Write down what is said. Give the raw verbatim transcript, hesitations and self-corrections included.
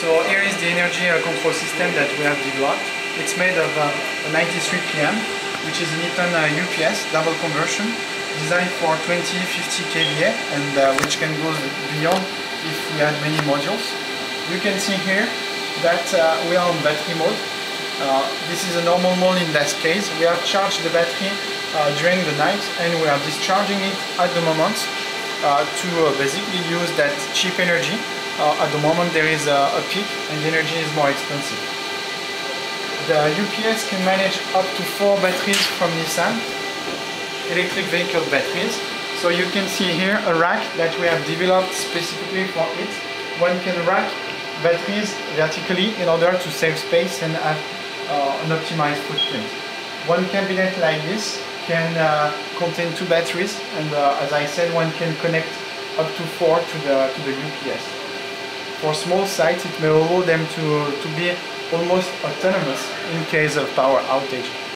So here is the energy control system that we have developed. It's made of a ninety-three P M, which is an Eaton U P S double conversion, designed for twenty, fifty K V A, and uh, which can go beyond if we add many modules. You can see here that uh, we are on battery mode. Uh, this is a normal mode in that case. We have charged the battery uh, during the night and we are discharging it at the moment uh, to uh, basically use that cheap energy. Uh, at the moment there is a, a peak and the energy is more expensive. The U P S can manage up to four batteries from Nissan, electric vehicle batteries. So you can see here a rack that we have developed specifically for it. One can rack batteries vertically in order to save space and have Uh, an optimized footprint. One cabinet like this can uh, contain two batteries, and uh, as I said, one can connect up to four to the, to the U P S. For small sites, it may allow them to, to be almost autonomous in case of power outage.